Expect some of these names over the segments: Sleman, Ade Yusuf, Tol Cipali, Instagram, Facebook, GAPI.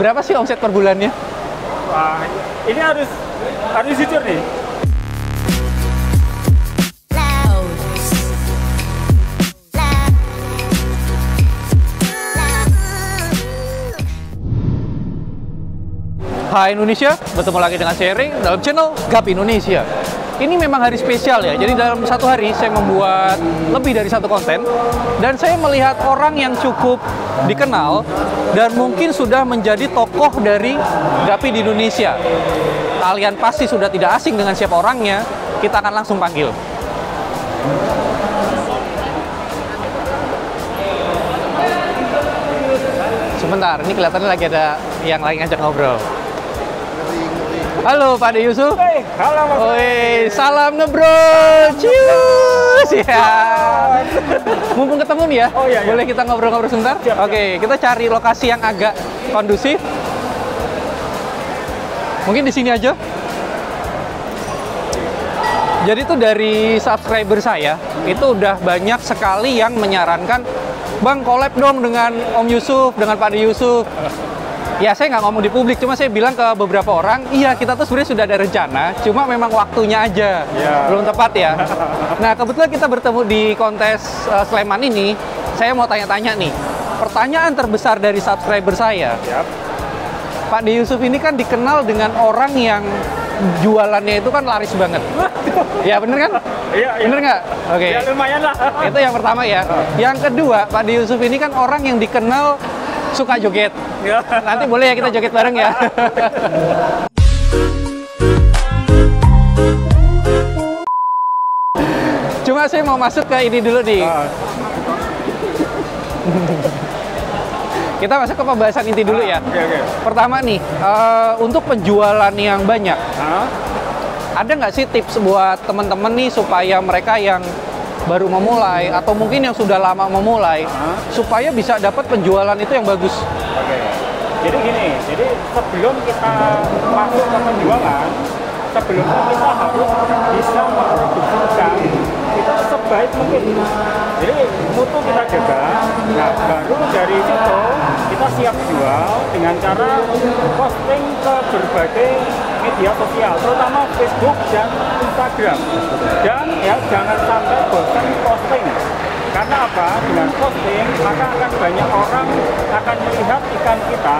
Berapa sih omset per bulannya? Wah, ini harus jujur nih. Hai Indonesia, bertemu lagi dengan sharing dalam channel GAPI Indonesia. Ini memang hari spesial ya, jadi dalam satu hari saya membuat lebih dari satu konten. Dan saya melihat orang yang cukup dikenal dan mungkin sudah menjadi tokoh dari GAPI di Indonesia. Kalian pasti sudah tidak asing dengan siapa orangnya, kita akan langsung panggil. Sebentar, ini kelihatannya lagi ada yang lagi ngajak ngobrol. Halo Pak Ade Yusuf. Hey, halo Mas. Oi, salam ngebrol. Cius ya. Mumpung ketemu nih ya. Oh, iya, iya. Boleh kita ngobrol-ngobrol sebentar? Siap, Oke, kita cari lokasi yang agak kondusif. Mungkin di sini aja. Jadi tuh dari subscriber saya itu udah banyak sekali yang menyarankan, "Bang, collab dong dengan Om Yusuf, dengan Pak Ade Yusuf." Ya, saya nggak ngomong di publik, cuma saya bilang ke beberapa orang, iya kita tuh sebenarnya sudah ada rencana, cuma memang waktunya aja, belum tepat ya. Nah, kebetulan kita bertemu di kontes Sleman ini, saya mau tanya-tanya nih, pertanyaan terbesar dari subscriber saya, Pak Ade Yusuf ini kan dikenal dengan orang yang jualannya itu kan laris banget. Ya, bener kan? Iya, bener nggak? Oke. Ya, lumayan lah. Itu yang pertama ya. Yang kedua, Pak Ade Yusuf ini kan orang yang dikenal suka joget. Nanti boleh ya kita joget bareng ya. Cuma saya mau masuk ke ini dulu nih. Kita masuk ke pembahasan inti dulu ya. Pertama nih, untuk penjualan yang banyak, ada nggak sih tips buat teman-teman nih supaya mereka yang baru memulai atau mungkin yang sudah lama memulai supaya bisa dapat penjualan itu yang bagus? Oke. Jadi gini, jadi sebelum kita masuk ke penjualan, sebelumnya kita harus bisa memproduksikan itu sebaik mungkin. Jadi mutu kita jaga. Nah, baru dari situ kita siap jual dengan cara posting ke berbagai media sosial, terutama Facebook dan Instagram. Dan ya jangan sampai bosan posting. Karena apa? Dengan posting maka akan banyak orang akan melihat ikan kita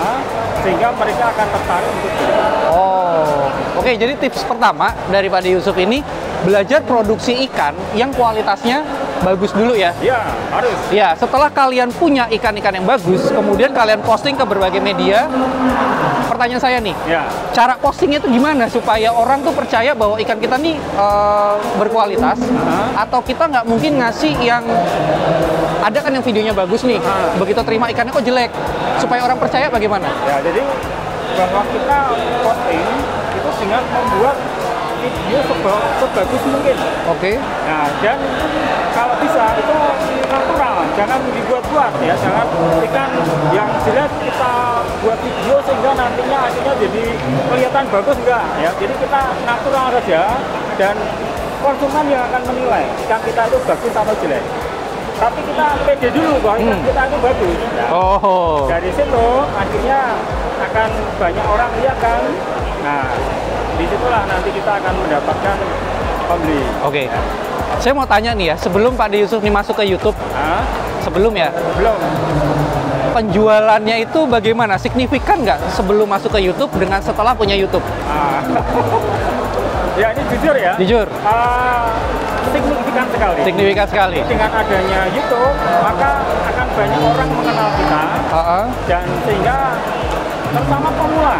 sehingga mereka akan tertarik untuk beli. Oh, oke. Jadi tips pertama dari Pak Ade Yusuf ini belajar produksi ikan yang kualitasnya bagus dulu ya? Iya, harus. Ya, setelah kalian punya ikan-ikan yang bagus, kemudian kalian posting ke berbagai media. Pertanyaan saya nih, cara postingnya itu gimana supaya orang tuh percaya bahwa ikan kita nih berkualitas? Atau kita nggak mungkin ngasih yang ada kan yang videonya bagus nih, begitu terima ikannya kok jelek? Supaya orang percaya bagaimana? Ya, jadi bahwa kita posting itu dengan membuat video sebagus mungkin. Oke. Nah, dan kalau bisa itu natural, jangan dibuat-buat ya, jangan ikan yang jelek kita buat video sehingga nantinya hasilnya jadi kelihatan bagus enggak ya. Jadi kita natural saja dan konsumen yang akan menilai ikan kita itu bagus atau jelek. Tapi kita pede dulu bahwa ikan kita itu bagus. Nah, dari situ akhirnya akan banyak orang lihat kan. Nah, disitulah nanti kita akan mendapatkan pembeli. Oke. Saya mau tanya nih ya, sebelum Pak Ade Yusuf nih masuk ke YouTube, sebelum ya? Belum. Penjualannya itu bagaimana? Signifikan nggak sebelum masuk ke YouTube dengan setelah punya YouTube? Ya ini jujur ya? Jujur. Signifikan sekali. Signifikan sekali. Dengan adanya YouTube, maka akan banyak orang mengenal kita, dan sehingga terutama pemula.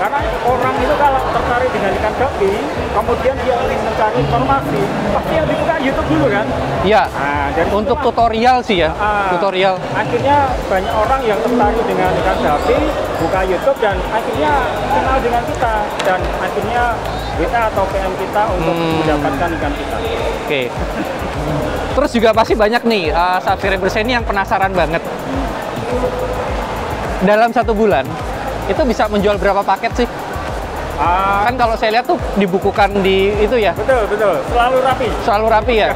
Karena orang itu kalau tertarik dengan ikan gapi, kemudian dia ingin mencari informasi, pasti yang dibuka YouTube dulu kan? Iya. Nah, untuk tutorial sih ya, tutorial. Akhirnya banyak orang yang tertarik dengan ikan gapi, buka YouTube dan akhirnya kenal dengan kita dan akhirnya kita atau PM kita untuk mendapatkan ikan kita. Oke. Terus juga pasti banyak nih subscriber saya ini yang penasaran banget. Dalam satu bulan itu bisa menjual berapa paket sih? Kan kalau saya lihat tuh dibukukan di itu ya? Betul, betul. Selalu rapi. Selalu rapi ya?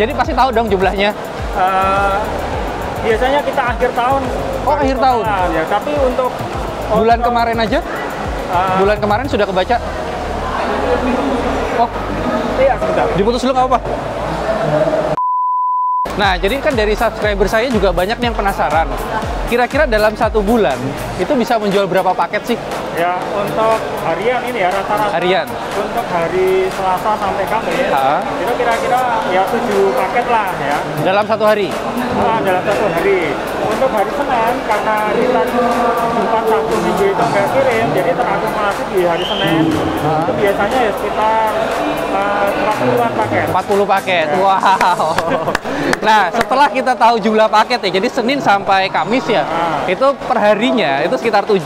Jadi pasti tahu dong jumlahnya? biasanya kita akhir tahun. Oh, akhir tahun. Ya, tapi untuk bulan kemarin aja? Bulan kemarin sudah kebaca? Oh, iya, sebentar. Diputus dulu nggak apa-apa. Nah, jadi kan dari subscriber saya juga banyak yang penasaran. Kira-kira dalam satu bulan itu bisa menjual berapa paket sih? Ya, untuk harian ini ya, rata-rata harian. Untuk hari Selasa sampai Kamis itu kira-kira ya 7 paket lah ya. Dalam satu hari? Nah, dalam satu hari. Untuk hari Senin, karena kita Jumat, Sabtu, Minggu itu nggak kirim, jadi terakumulasi di hari Senin itu biasanya ya sekitar 40-an paket. 40 paket, ya. Wow. Nah, setelah kita tahu jumlah paket ya, jadi Senin sampai Kamis ya, itu perharinya itu sekitar 7.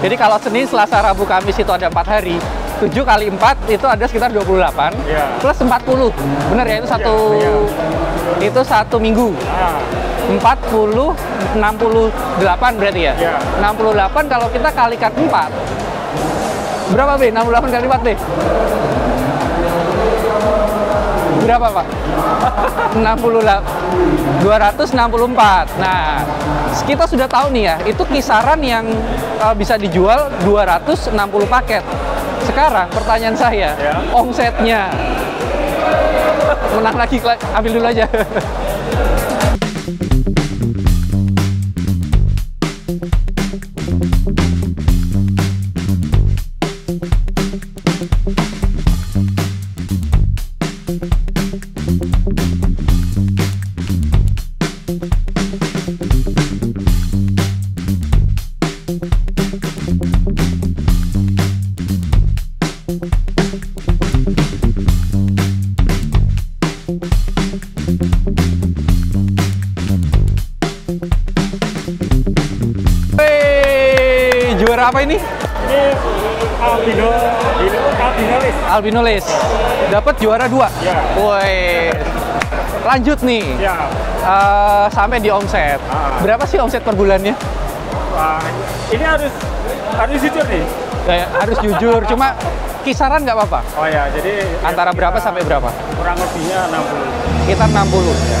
Jadi kalau Senin, Selasa, Rabu, Kamis itu ada 4 hari, 7 kali 4 itu ada sekitar 28, plus 40, bener ya? Itu satu minggu, 40, 68 berarti ya? 68 kalau kita kalikan 4, berapa B? 68 kali 4 B? Berapa Pak? 264. Nah, kita sudah tahu nih ya, itu kisaran yang bisa dijual 260 paket. Sekarang pertanyaan saya, omsetnya menang lagi, ambil dulu aja. Apa ini? Ini albinolis. Albinolis. Dapat juara 2. Ya. Woi. Lanjut nih. Ya. Sampai di omset. Berapa sih omset per bulannya? Ini harus jujur nih. Ya, harus jujur. Cuma kisaran nggak apa-apa. Oh ya, jadi antara ya, berapa sampai berapa? Kurang lebihnya 60. Sekitar 60. Ya.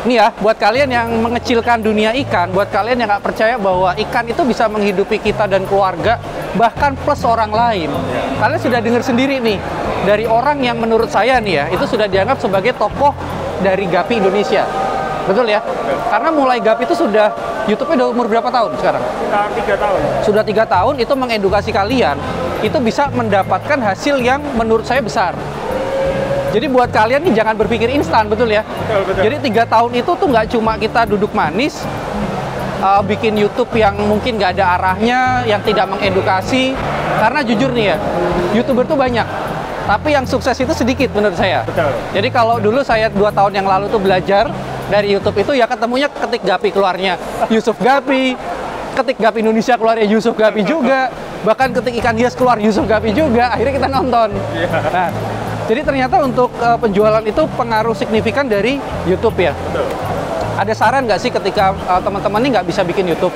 Ini ya, buat kalian yang mengecilkan dunia ikan, buat kalian yang nggak percaya bahwa ikan itu bisa menghidupi kita dan keluarga, bahkan plus orang lain. Kalian sudah dengar sendiri nih, dari orang yang menurut saya nih ya, itu sudah dianggap sebagai tokoh dari GAPI Indonesia. Betul ya? Karena mulai GAPI itu sudah, YouTube-nya udah umur berapa tahun sekarang? Sekitar 3 tahun. Sudah 3 tahun, itu mengedukasi kalian, itu bisa mendapatkan hasil yang menurut saya besar. Jadi buat kalian nih jangan berpikir instan, betul ya? Betul, betul. Jadi 3 tahun itu tuh nggak cuma kita duduk manis, bikin YouTube yang mungkin nggak ada arahnya, yang tidak mengedukasi. Karena jujur nih ya, YouTuber tuh banyak, tapi yang sukses itu sedikit menurut saya. Betul. Jadi kalau dulu saya 2 tahun yang lalu tuh belajar dari YouTube itu ya ketemunya ketik GAPI keluarnya Yusuf GAPI, ketik GAPI Indonesia keluarnya Yusuf GAPI juga, bahkan ketik ikan hias keluar Yusuf GAPI juga. Akhirnya kita nonton. Nah, jadi ternyata untuk penjualan itu pengaruh signifikan dari YouTube ya? Betul. Ada saran nggak sih ketika teman-teman ini nggak bisa bikin YouTube?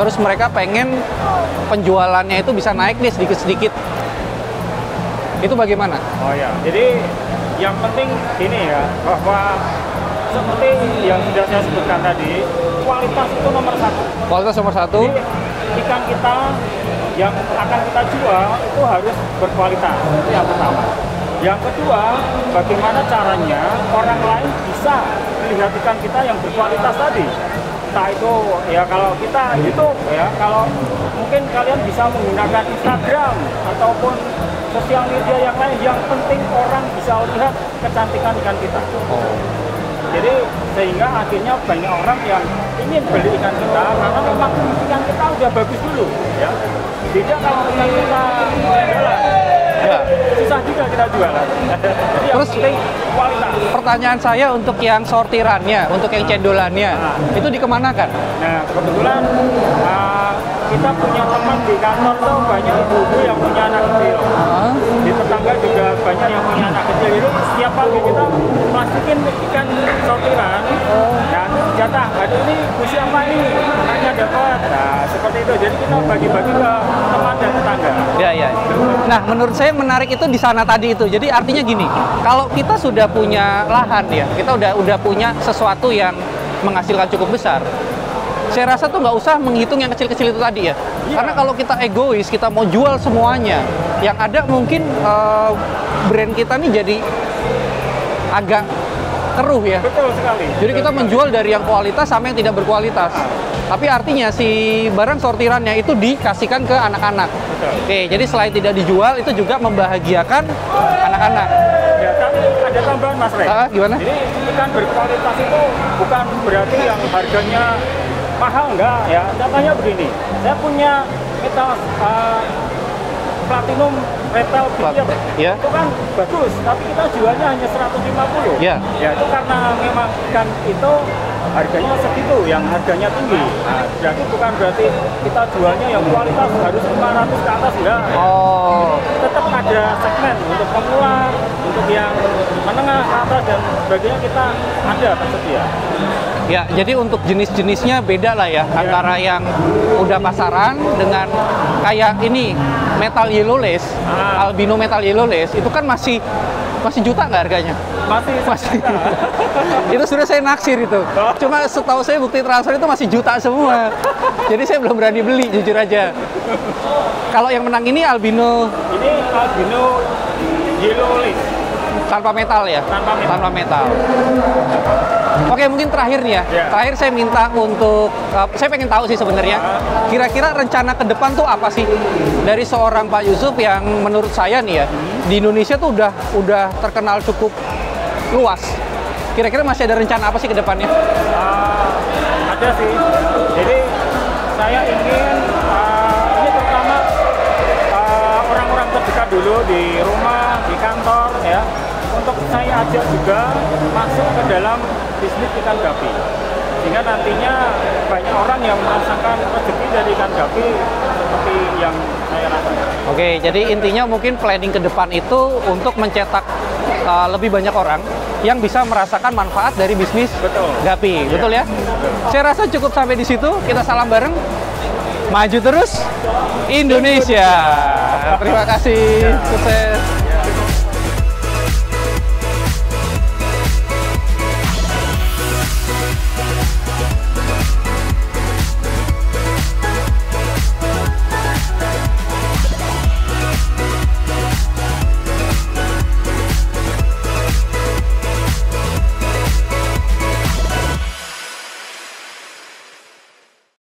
Terus mereka pengen penjualannya itu bisa naik nih sedikit-sedikit. Itu bagaimana? Oh ya, jadi yang penting ini ya, bahwa seperti yang sudah saya sebutkan tadi, kualitas itu nomor 1. Kualitas nomor 1. Jadi, ikan kita yang akan kita jual itu harus berkualitas, itu yang pertama. Yang kedua, bagaimana caranya orang lain bisa melihat ikan kita yang berkualitas tadi. Entah itu, ya kalau kita YouTube ya, kalau mungkin kalian bisa menggunakan Instagram ataupun sosial media yang lain, yang penting orang bisa lihat kecantikan ikan kita. Jadi, sehingga akhirnya banyak orang yang ingin beli ikan kita, karena memang ikan kita udah bagus dulu. Ya. Tidak kalau ikan kita susah juga kita jualan. Terus kualitas. Pertanyaan saya untuk yang sortirannya, untuk yang cendolannya, itu dikemanakan? Nah, kebetulan kita punya teman di kantor tuh banyak ibu-ibu yang punya anak kecil. Di tetangga juga banyak yang punya anak kecil. Itu setiap pagi kita masukin ikan sortiran. Dan jatah, aduh ini usia apa ini? Tanya dapat. Nah, seperti itu. Jadi kita bagi-bagi ke teman dan tetangga. Iya, iya. Nah, menurut saya menarik itu di sana tadi itu. Jadi artinya gini, kalau kita sudah punya lahan ya, kita udah punya sesuatu yang menghasilkan cukup besar. Saya rasa tuh nggak usah menghitung yang kecil-kecil itu tadi ya. Karena kalau kita egois, kita mau jual semuanya, yang ada mungkin brand kita nih jadi agak keruh ya. Betul sekali. Jadi kita menjual dari yang kualitas sampai yang tidak berkualitas. Tapi artinya si barang sortirannya itu dikasihkan ke anak-anak. Oke, jadi selain tidak dijual, itu juga membahagiakan anak-anak. Ya, ada tambahan Mas Rey. Gimana? Jadi ikan berkualitas itu bukan berarti yang harganya mahal, enggak ya. Contohnya begini, saya punya mitos platinum metal biar yeah. Itu kan bagus, tapi kita jualnya hanya 150 yeah. Ya itu karena memang ikan itu harganya segitu, yang harganya tinggi. Nah, jadi bukan berarti kita jualnya yang kualitas harus 400 ke atas, enggak. Oh. Tetap ada segmen untuk pemula, untuk yang menengah ke atas dan sebagainya, kita ada tersedia. Ya, jadi untuk jenis-jenisnya beda lah ya, antara yang udah pasaran dengan kayak ini metal yellow lace, albino metal yellow lace, itu kan masih juta nggak harganya? Masih. Itu sudah saya naksir itu. Cuma setahu saya bukti transfer itu masih juta semua. Jadi saya belum berani beli, jujur aja. Kalau yang menang ini albino. Ini albino yellow lace. Tanpa metal ya? Tanpa metal. Oke, mungkin terakhir nih ya. Yeah. Terakhir saya minta untuk, saya pengen tahu sih sebenarnya, kira-kira rencana ke depan tuh apa sih dari seorang Pak Yusuf yang menurut saya nih ya, di Indonesia tuh udah terkenal cukup luas. Kira-kira masih ada rencana apa sih ke depannya? Ada sih. Jadi saya ingin ini terutama orang-orang terdekat dulu di rumah, di kantor ya. Untuk saya ajak juga masuk ke dalam bisnis ikan gapi, sehingga nantinya banyak orang yang merasakan rezeki dari ikan gapi seperti yang saya rasakan. Oke, jadi intinya mungkin planning ke depan itu untuk mencetak lebih banyak orang yang bisa merasakan manfaat dari bisnis gapi, betul ya? Betul. Saya rasa cukup sampai di situ. Kita salam bareng, maju terus Indonesia. Terima kasih, sukses.